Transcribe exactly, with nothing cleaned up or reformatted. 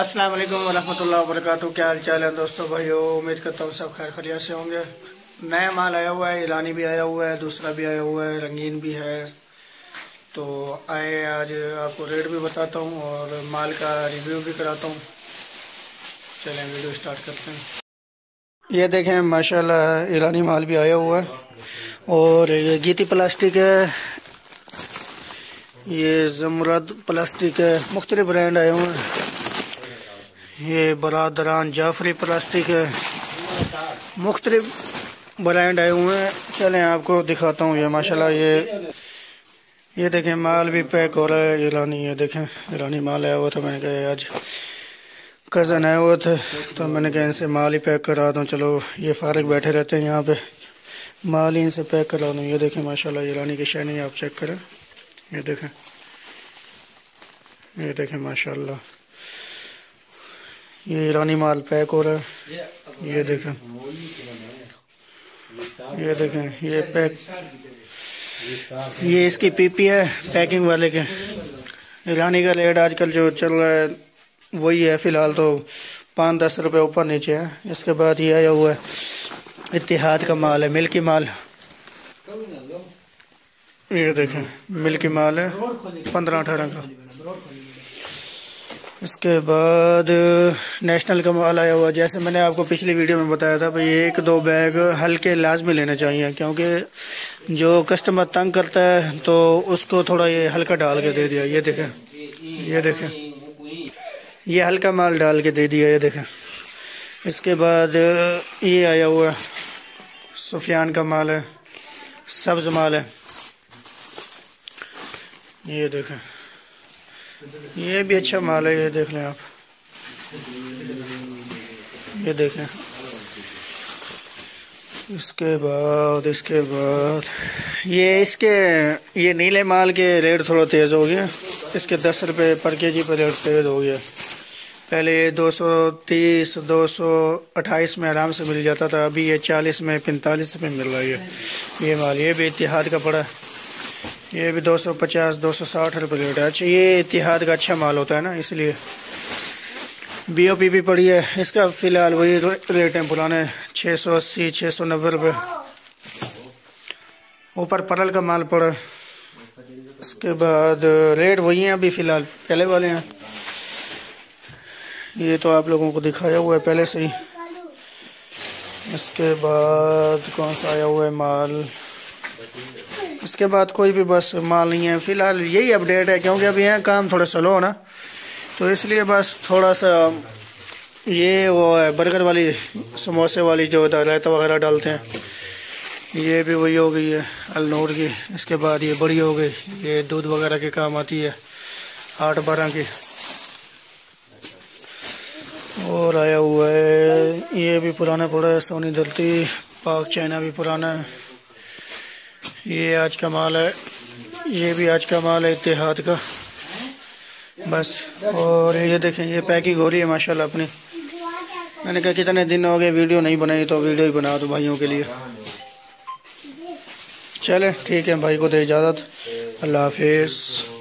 अस्सलाम वालेकुम रहमतुल्लाह वबरकातुहू। क्या हाल चाल है दोस्तों भाइयों, उम्मीद करता हूँ सब खैर खैरियत से होंगे। नया माल आया हुआ है, ईरानी भी आया हुआ है, दूसरा भी आया हुआ है, रंगीन भी है। तो आए आज आपको रेट भी बताता हूँ और माल का रिव्यू भी कराता हूँ। चलें वीडियो स्टार्ट करते हैं। ये देखें माशाल्लाह ईरानी माल भी आया हुआ है और ये गीती प्लास्टिक है, ये जमरद प्लास्टिक है, मुख्तलिफ ब्रांड आए हुए हैं। ये बरादरान जाफरी प्लास्टिक है, मुख्तलिफ ब्रांड आए हुए हैं। चलें आपको दिखाता हूँ। ये माशाल्लाह ये ये देखें माल भी पैक हो रहा है ईरानी। ये देखें ईरानी माल आया हुआ था। मैंने कहा आज कज़न आए हुए थे तो मैंने कहा इनसे माल ही पैक करा दूँ। चलो ये फारिग बैठे रहते हैं यहाँ पे, माल ही इनसे पैक करा दूँ। ये देखें माशाल्लाह ईरानी की शाइनिंग आप चेक करें। ये देखें ये देखें माशाल्लाह ये ईरानी माल पैक हो रहा है। ये देखें ये देखें ये पैक, ये इसकी पीपी है पैकिंग वाले के। ईरानी का रेट आजकल जो चल रहा है वही है फ़िलहाल, तो पाँच दस रुपये ऊपर नीचे है। इसके बाद ये आया हुआ है इतिहाद का माल है, मिल्की माल। ये देखें मिल्की माल है पंद्रह अठारह का। इसके बाद नेशनल का माल आया हुआ। जैसे मैंने आपको पिछली वीडियो में बताया था भाई, एक दो बैग हल्के लाजमी लेने चाहिए, क्योंकि जो कस्टमर तंग करता है तो उसको थोड़ा ये हल्का डाल के दे दिया। ये देखें ये देखें ये हल्का माल डाल के दे दिया। ये देखें इसके बाद ये आया हुआ सुफियान का माल है, सब्ज़ माल है। ये देखें ये भी अच्छा माल है। ये देख लें आप, ये देखें। इसके बाद इसके बाद ये इसके ये नीले माल के रेट थोड़ा तेज़ हो गया। इसके दस रुपये पर के जी पर रेट तेज़ हो गया। पहले ये दो सौ तीस दो सौ अट्ठाईस में आराम से मिल जाता था, अभी ये चालीस में पैंतालीस में मिल रहा है ये माल। ये भी इतिहाद का पड़ा, ये भी दो सौ पचास दो सौ साठ रुपये रेट है। अच्छा ये इतिहाद का अच्छा माल होता है ना, इसलिए बी ओ पी भी पड़ी है। इसका फ़िलहाल वही रेट है पुराने छः सौ अस्सी छः सौ नब्बे रुपये। ऊपर परल का माल पड़ा, इसके बाद रेट वही हैं अभी फ़िलहाल पहले वाले हैं। ये तो आप लोगों को दिखाया हुआ है पहले से ही। इसके बाद कौन सा आया हुआ है माल, इसके बाद कोई भी बस माल नहीं है फ़िलहाल। यही अपडेट है, क्योंकि अभी यहाँ काम थोड़ा स्लो है ना, तो इसलिए बस थोड़ा सा ये वो है बर्गर वाली समोसे वाली जो रायता वगैरह डालते हैं, ये भी वही हो गई है अलनूर की। इसके बाद ये बड़ी हो गई, ये दूध वगैरह के काम आती है, आठ बारह की। और आया हुआ है ये भी पुराना पड़ा है सोनी धरती, पाक चाइना भी पुराना है। ये आज का माल है, ये भी आज का माल है इतिहाद का बस। और ये देखें ये पैकिंग हो रही है माशाल्लाह अपनी। मैंने कहा कितने दिन हो गए वीडियो नहीं बनाई, तो वीडियो ही बना दो भाइयों के लिए। चले ठीक है, भाई को दे इजाज़त, अल्लाह हाफिज़।